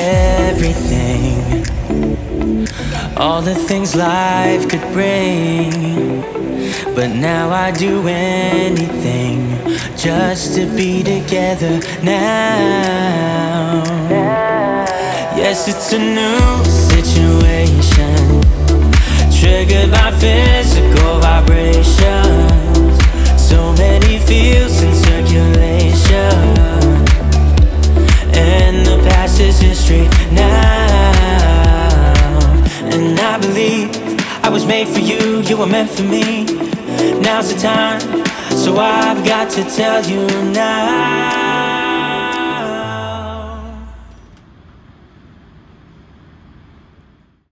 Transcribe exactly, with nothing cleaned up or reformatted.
everything, all the things life could bring, but now I'd do anything just to be together now. Yes, it's a new situation, triggered by physical vibrations, so many fields in circulation, and the past is history now. And I believe I was made for you, you were meant for me. Now's the time, so I've got to tell you now.